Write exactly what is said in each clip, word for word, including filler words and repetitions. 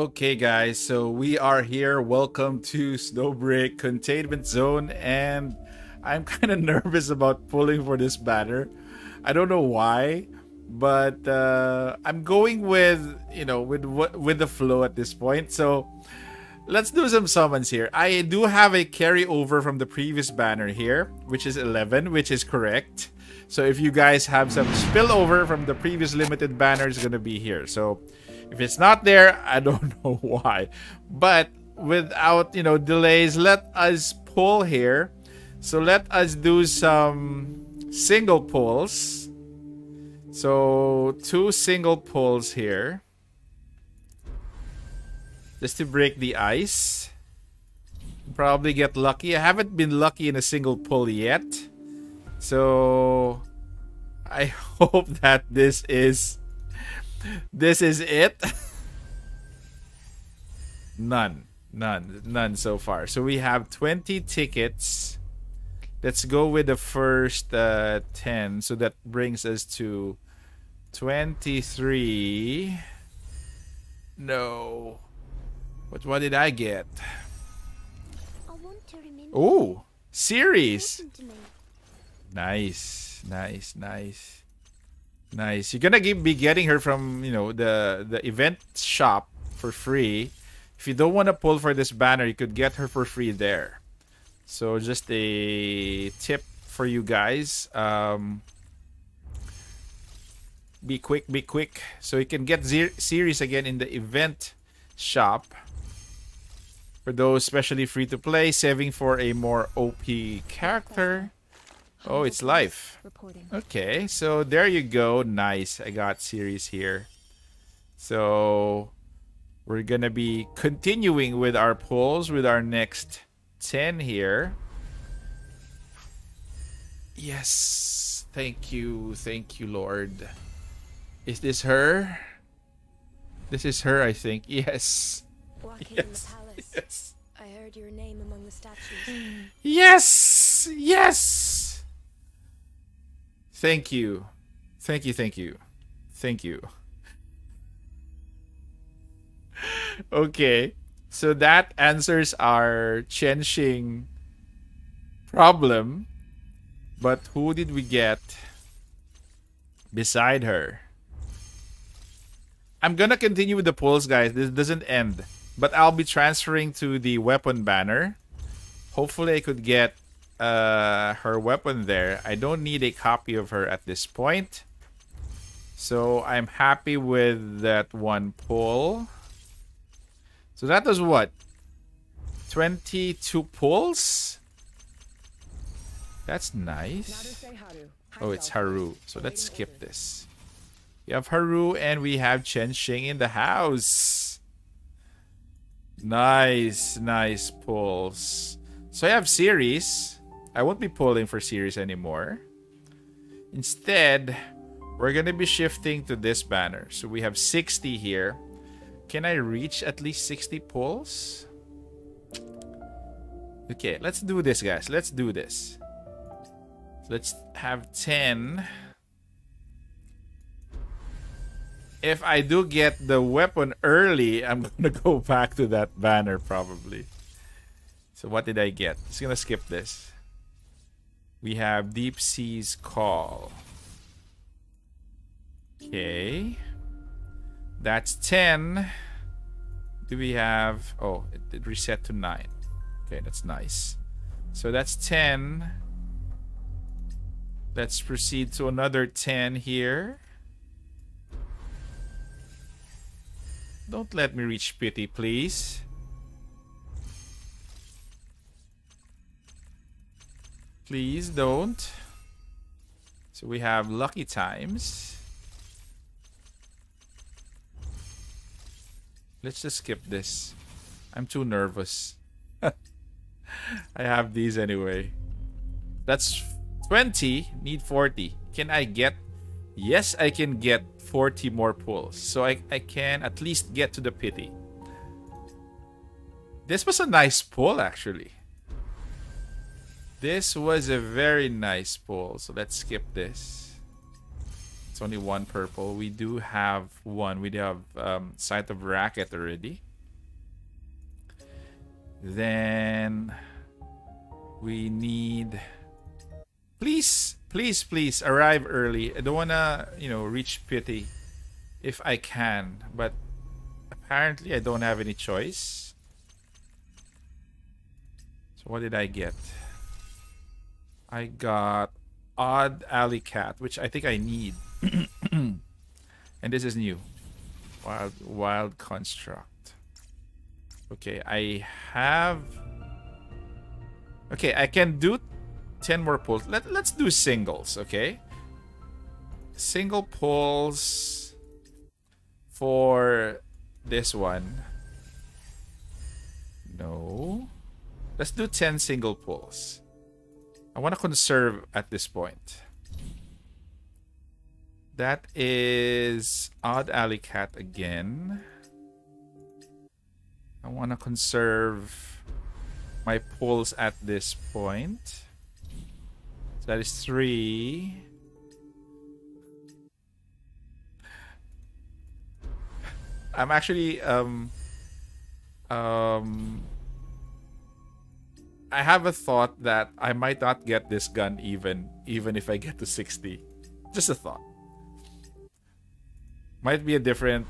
Okay guys, so we are here. Welcome to Snowbreak Containment Zone, and I'm kind of nervous about pulling for this banner. I don't know why, but uh, I'm going with, you know, with with the flow at this point. So let's do some summons here. I do have a carryover from the previous banner here, which is eleven, which is correct. So if you guys have some spillover from the previous limited banner, it's going to be here. So if it's not there, I don't know why. But without, you know, delays, let us pull here. So let us do some single pulls. So two single pulls here. Just to break the ice. Probably get lucky. I haven't been lucky in a single pull yet. So I hope that this is... This is it. None. None. None so far. So we have twenty tickets. Let's go with the first uh, ten. So that brings us to twenty-three. No. But what did I get? Oh, Ceres. Nice. Nice. Nice. Nice. You're gonna be getting her from, you know, the the event shop for free. If you don't want to pull for this banner, you could get her for free there. So just a tip for you guys. Um, be quick, be quick. So you can get Ceres again in the event shop. For those especially free to play, saving for a more O P character. Oh, it's life. Okay, so there you go. Nice. I got Ceres here. So we're going to be continuing with our pulls with our next ten here. Yes. Thank you. Thank you, Lord. Is this her? This is her, I think. Yes. Walking yes. In the palace. Yes. I heard your name among the statues. Yes. Yes. Thank you. Thank you, thank you. Thank you. Okay. So that answers our Chenxing problem. But who did we get beside her? I'm gonna continue with the pulls, guys. This doesn't end. But I'll be transferring to the weapon banner. Hopefully I could get Uh, her weapon there. I don't need a copy of her at this point. So I'm happy with that one pull. So that was what? twenty-two pulls? That's nice. Oh, it's Haru. So let's skip this. We have Haru and we have Chenxing in the house. Nice, nice pulls. So I have Ceres. I won't be pulling for Ceres anymore. Instead, we're going to be shifting to this banner. So we have sixty here. Can I reach at least sixty pulls? Okay, let's do this, guys. Let's do this. Let's have ten. If I do get the weapon early, I'm going to go back to that banner probably. So what did I get? Just gonna skip this. We have Deep Sea's Call. Okay. That's ten. Do we have... Oh, it, it reset to nine. Okay, that's nice. So that's ten. Let's proceed to another ten here. Don't let me reach pity, please. Please don't. So we have lucky times. Let's just skip this. I'm too nervous. I have these anyway. That's twenty. Need forty. Can I get... Yes, I can get forty more pulls. So I, I can at least get to the pity. This was a nice pull actually. This was a very nice pull, so let's skip this. It's only one purple. We do have one. We do have um, Sight of Racket already. Then we need... Please, please, please arrive early. I don't wanna, you know, reach pity if I can, but apparently I don't have any choice. So what did I get? I got Odd Alley Cat, which I think I need. And this is new. Wild Wild Construct. Okay, I have... Okay, I can do ten more pulls. Let, let's do singles, okay? Single pulls for this one. No. Let's do ten single pulls. I want to conserve at this point. That is Odd Alley Cat again. I want to conserve my pulls at this point. So that is three. I'm actually um um I have a thought that I might not get this gun even even if I get to sixty. Just a thought. Might be a different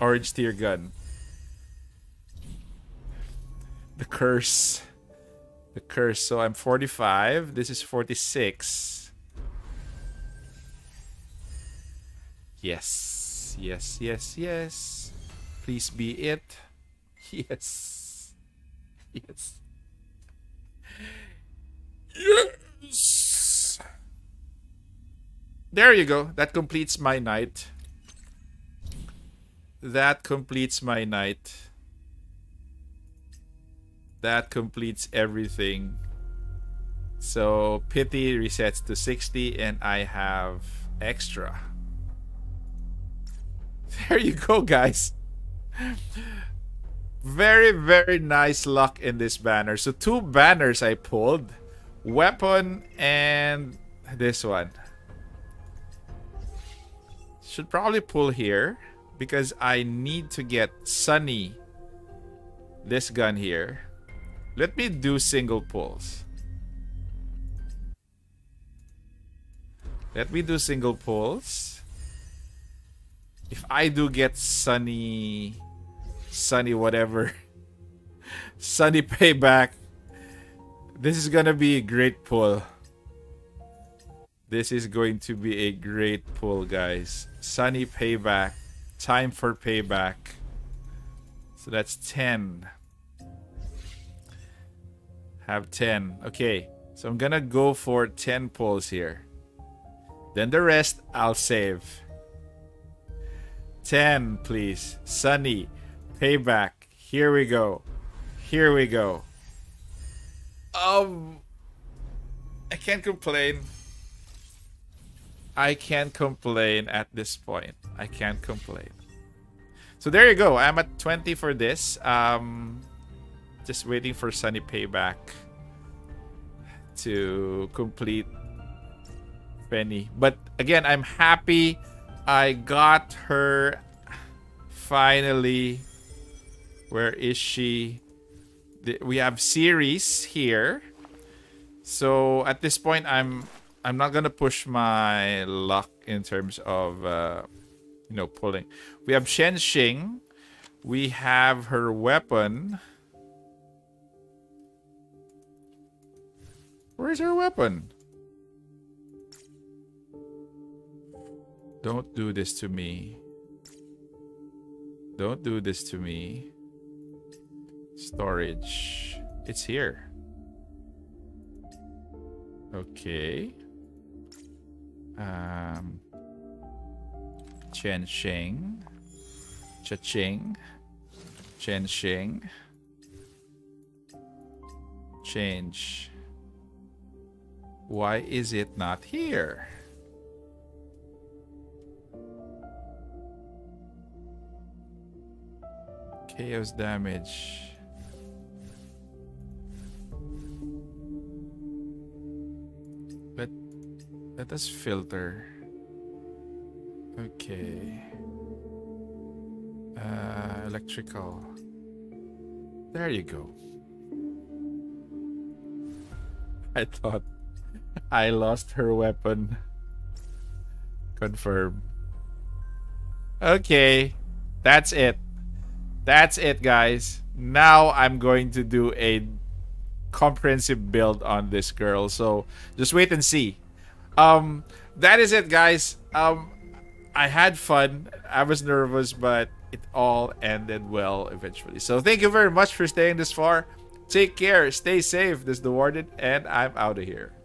orange tier gun. The curse. The curse. So I'm forty-five. This is forty-six. Yes. Yes, yes, yes. Please be it. Yes. Yes. Yes! There you go. That completes my night. That completes my night. That completes everything. So pity resets to sixty and I have extra. There you go, guys. Very, very nice luck in this banner. So two banners I pulled. Weapon and this one. Should probably pull here, because I need to get Sunny this gun here. Let me do single pulls. Let me do single pulls. If I do get Sunny... Sunny whatever. Sunny Payback. This is gonna be a great pull. This is going to be a great pull, guys. Sunny Payback. Time for payback. So that's ten. Have ten. Okay. So I'm gonna go for ten pulls here. Then the rest I'll save. ten, please. Sunny. Payback. Here we go. Here we go. Um, I can't complain. I can't complain at this point. I can't complain. So there you go. I'm at twenty for this. Um, just waiting for Sunny Payback to complete Penny. But again, I'm happy I got her finally. Where is she? We have Ceres here. So at this point, I'm... I'm not gonna push my luck in terms of, uh, you know, pulling. We have Chenxing. We have her weapon. Where's her weapon? Don't do this to me. Don't do this to me. Storage. It's here. Okay. Um, Chenxing, Cha-ching, Chenxing, change. Why is it not here? Chaos damage. Let, let us filter. Okay. Uh, electrical. There you go. I thought I lost her weapon. Confirm. Okay. That's it. That's it, guys. Now I'm going to do a comprehensive build on this girl. So just wait and see. Um, that is it, guys. Um, I had fun. I was nervous, but it all ended well eventually. So thank you very much for staying this far. Take care. Stay safe. This is the Warden, and I'm out of here.